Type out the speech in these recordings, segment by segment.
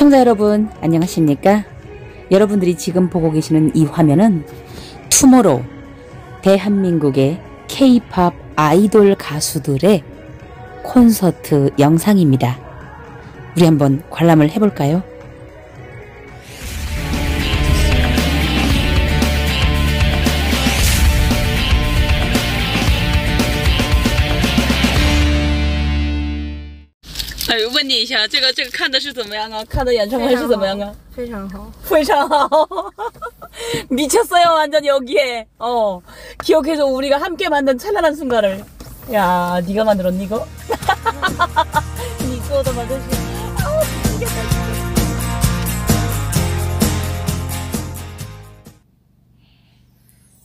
시청자 여러분 안녕하십니까? 여러분들이 지금 보고 계시는 이 화면은 투모로우 대한민국의 K-pop 아이돌 가수들의 콘서트 영상입니다. 우리 한번 관람을 해볼까요? 아问你一下这个看的是怎么样啊看的演唱会是怎么样啊 非常好 미쳤어요 완전 여기에 기억해줘 우리가 함께 만든 찬란한 순간을 야 니가 만들었니 이거? 니꺼도 만들지 아우 미치겠다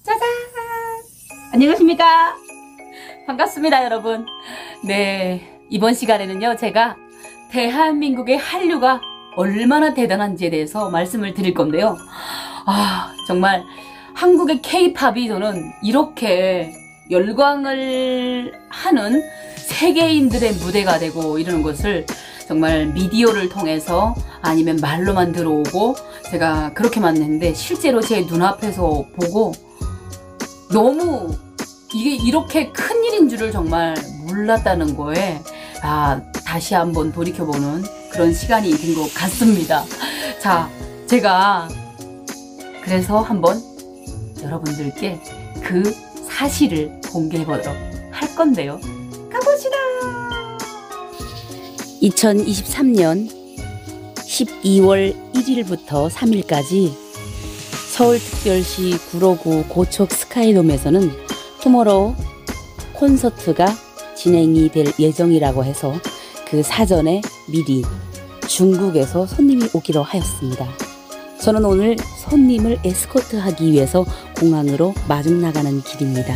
짜잔 안녕하십니까 반갑습니다 여러분 네 이번 시간에는요 제가 대한민국의 한류가 얼마나 대단한지에 대해서 말씀을 드릴 건데요 아 정말 한국의 K-팝이 저는 이렇게 열광을 하는 세계인들의 무대가 되고 이러는 것을 정말 미디어를 통해서 아니면 말로만 들어오고 제가 그렇게만 했는데 실제로 제 눈앞에서 보고 너무 이게 이렇게 큰일인 줄을 정말 몰랐다는 거에 다시 한번 돌이켜보는 그런 시간이 된 것 같습니다. 자, 제가 그래서 한번 여러분들께 그 사실을 공개해보도록 할 건데요. 가봅시다! 2023년 12월 1일부터 3일까지 서울특별시 구로구 고척 스카이돔에서는 투모로우 콘서트가 진행이 될 예정이라고 해서 그 사전에 미리 중국에서 손님이 오기로 하였습니다. 저는 오늘 손님을 에스코트하기 위해서 공항으로 마중 나가는 길입니다.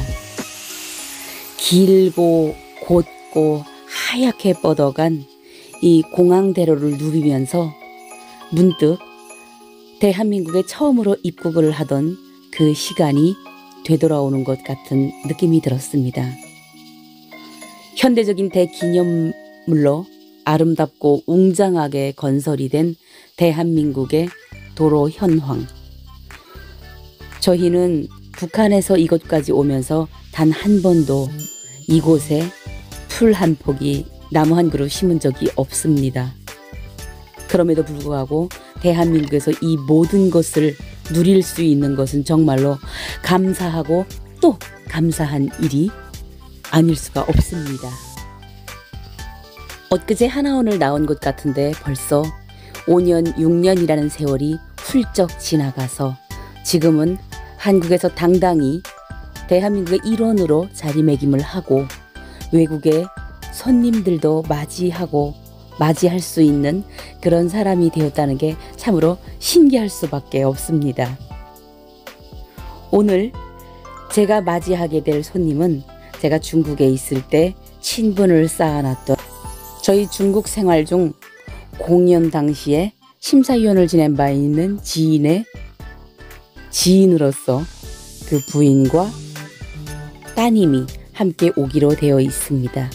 길고 곧고 하얗게 뻗어간 이 공항대로를 누비면서 문득 대한민국에 처음으로 입국을 하던 그 시간이 되돌아오는 것 같은 느낌이 들었습니다. 현대적인 대기념물로 아름답고 웅장하게 건설이 된 대한민국의 도로 현황. 저희는 북한에서 이곳까지 오면서 단 한 번도 이곳에 풀 한 포기, 나무 한 그루 심은 적이 없습니다. 그럼에도 불구하고 대한민국에서 이 모든 것을 누릴 수 있는 것은 정말로 감사하고 또 감사한 일이 아닐 수가 없습니다. 엊그제 하나원을 나온 것 같은데 벌써 5년, 6년이라는 세월이 훌쩍 지나가서 지금은 한국에서 당당히 대한민국의 일원으로 자리매김을 하고 외국의 손님들도 맞이할 수 있는 그런 사람이 되었다는 게 참으로 신기할 수밖에 없습니다. 오늘 제가 맞이하게 될 손님은 제가 중국에 있을 때 친분을 쌓아놨던 저희 중국 생활 중 공연 당시에 심사위원을 지낸 바 있는 지인의 지인으로서 그 부인과 따님이 함께 오기로 되어 있습니다.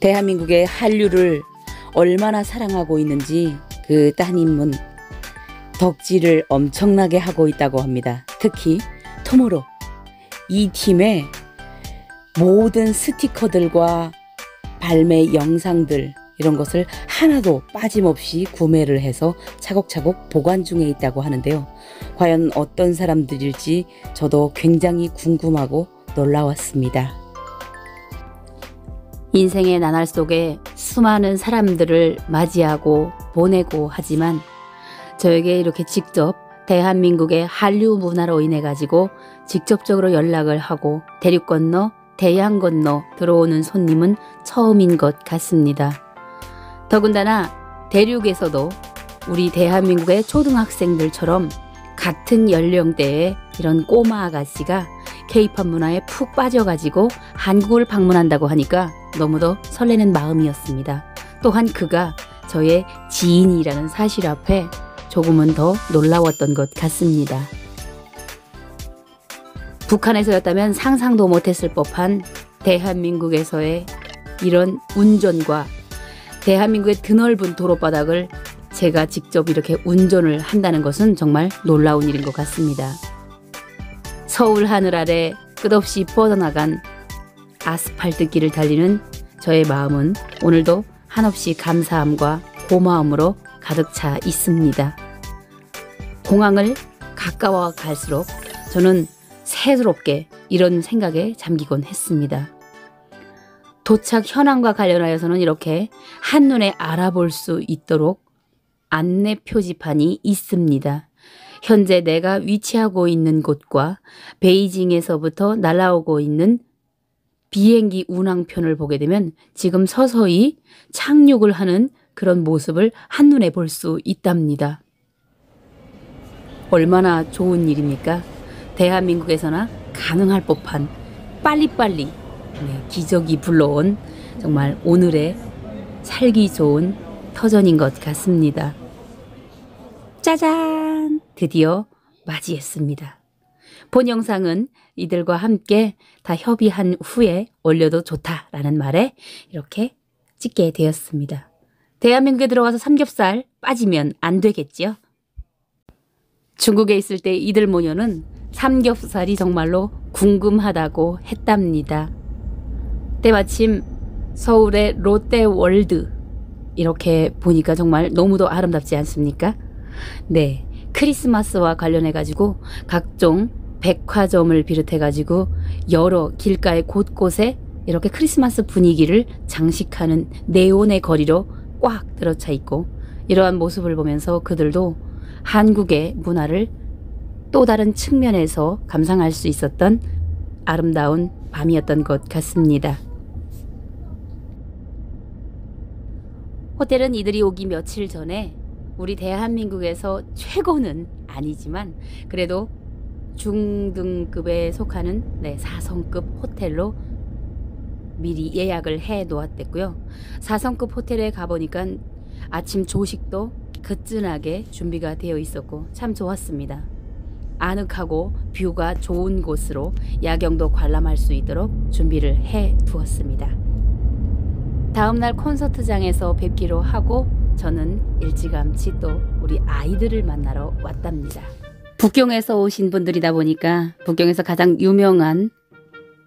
대한민국의 한류를 얼마나 사랑하고 있는지 그 따님은 덕질을 엄청나게 하고 있다고 합니다. 특히 투모로우 이 팀의 모든 스티커들과 발매 영상들 이런 것을 하나도 빠짐없이 구매를 해서 차곡차곡 보관 중에 있다고 하는데요. 과연 어떤 사람들일지 저도 굉장히 궁금하고 놀라웠습니다. 인생의 나날 속에 수많은 사람들을 맞이하고 보내고 하지만 저에게 이렇게 직접 대한민국의 한류 문화로 인해 가지고 직접적으로 연락을 하고 대륙 건너 대양 건너 들어오는 손님은 처음인 것 같습니다. 더군다나 대륙에서도 우리 대한민국의 초등학생들처럼 같은 연령대의 이런 꼬마 아가씨가 K-팝 문화에 푹 빠져가지고 한국을 방문한다고 하니까 너무도 설레는 마음이었습니다. 또한 그가 저의 지인이라는 사실 앞에 조금은 더 놀라웠던 것 같습니다. 북한에서였다면 상상도 못했을 법한 대한민국에서의 이런 운전과 대한민국의 드넓은 도로바닥을 제가 직접 이렇게 운전을 한다는 것은 정말 놀라운 일인 것 같습니다. 서울 하늘 아래 끝없이 뻗어나간 아스팔트 길을 달리는 저의 마음은 오늘도 한없이 감사함과 고마움으로 가득 차 있습니다. 공항을 가까워 갈수록 저는 새롭게 이런 생각에 잠기곤 했습니다. 도착 현황과 관련하여서는 이렇게 한눈에 알아볼 수 있도록 안내 표지판이 있습니다. 현재 내가 위치하고 있는 곳과 베이징에서부터 날아오고 있는 비행기 운항편을 보게 되면 지금 서서히 착륙을 하는 그런 모습을 한눈에 볼 수 있답니다. 얼마나 좋은 일입니까? 대한민국에서나 가능할 법한 빨리빨리 기적이 불러온 정말 오늘의 살기 좋은 터전인 것 같습니다. 짜잔! 드디어 맞이했습니다. 본 영상은 이들과 함께 다 협의한 후에 올려도 좋다라는 말에 이렇게 찍게 되었습니다. 대한민국에 들어와서 삼겹살 빠지면 안 되겠지요? 중국에 있을 때 이들 모녀는 삼겹살이 정말로 궁금하다고 했답니다. 때마침 서울의 롯데월드 이렇게 보니까 정말 너무도 아름답지 않습니까? 네, 크리스마스와 관련해가지고 각종 백화점을 비롯해가지고 여러 길가의 곳곳에 이렇게 크리스마스 분위기를 장식하는 네온의 거리로 꽉 들어차 있고, 이러한 모습을 보면서 그들도 한국의 문화를 또 다른 측면에서 감상할 수 있었던 아름다운 밤이었던 것 같습니다. 호텔은 이들이 오기 며칠 전에 우리 대한민국에서 최고는 아니지만 그래도 중등급에 속하는 4성급 호텔로 미리 예약을 해 놓았댔고요. 4성급 호텔에 가보니까 아침 조식도 거뜬하게 준비가 되어 있었고 참 좋았습니다. 아늑하고 뷰가 좋은 곳으로 야경도 관람할 수 있도록 준비를 해 두었습니다. 다음날 콘서트장에서 뵙기로 하고 저는 일찌감치 또 우리 아이들을 만나러 왔답니다. 북경에서 오신 분들이다 보니까 북경에서 가장 유명한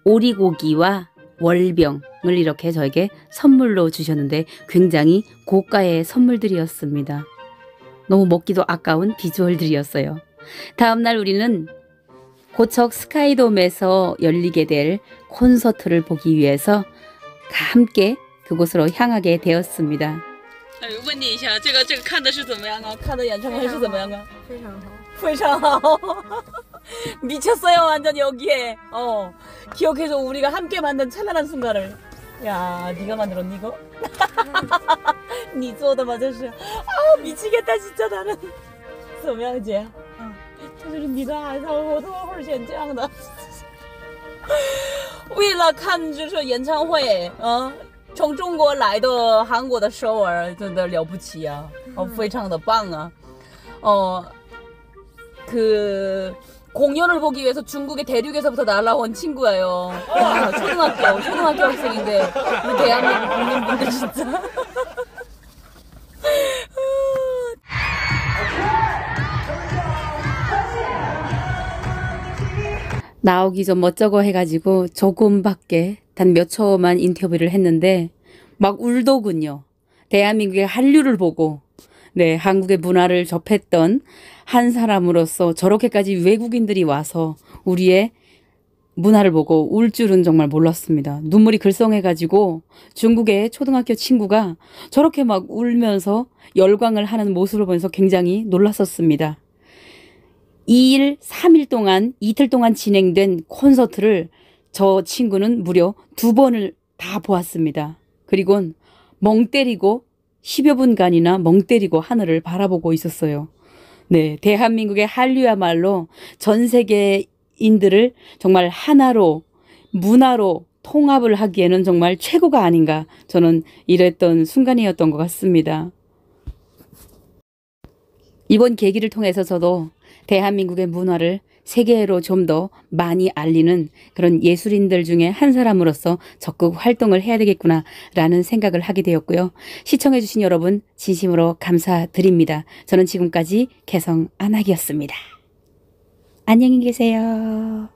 오리고기와 월병을 이렇게 저에게 선물로 주셨는데 굉장히 고가의 선물들이었습니다. 너무 먹기도 아까운 비주얼들이었어요. 다음날 우리는 고척 스카이돔에서 열리게 될 콘서트를 보기 위해서 함께 그곳으로 향하게 되었습니다. 问你一下，这个看的是怎么样啊？看的演唱会是怎么样啊？非常好，非常好，미쳤어요 완전 여기에. 기억해줘 우리가 함께 만든 찬란한 순간을. 야, 네가 만들었니 이거? 니 쪼다 맞았어. 아, 미치겠다 진짜 나는. 怎么样姐？ 为了看就是演唱会，从中国来的韩国的首尔真的了不起啊，非常的棒啊。그 공연을 보기 위해서 중국의 대륙에서부터 날아온 친구예요. 와, 초등학교 학생인데 우리 대한민국 국민분들 진짜. 나오기 좀 멋쩍어 해가지고 조금밖에 단 몇 초만 인터뷰를 했는데 막 울더군요. 대한민국의 한류를 보고 한국의 문화를 접했던 한 사람으로서 저렇게까지 외국인들이 와서 우리의 문화를 보고 울 줄은 정말 몰랐습니다. 눈물이 글썽해가지고 중국의 초등학교 친구가 저렇게 막 울면서 열광을 하는 모습을 보면서 굉장히 놀랐었습니다. 2일, 3일 동안 진행된 콘서트를 저 친구는 무려 2번을 다 보았습니다. 그리고는 멍 때리고 10여 분간이나 멍 때리고 하늘을 바라보고 있었어요. 네, 대한민국의 한류야말로 전 세계인들을 정말 하나로, 문화로 통합을 하기에는 정말 최고가 아닌가, 저는 이랬던 순간이었던 것 같습니다. 이번 계기를 통해서 저도 대한민국의 문화를 세계로 좀 더 많이 알리는 그런 예술인들 중에 한 사람으로서 적극 활동을 해야 되겠구나라는 생각을 하게 되었고요. 시청해주신 여러분 진심으로 감사드립니다. 저는 지금까지 개성 안학이었습니다. 안녕히 계세요.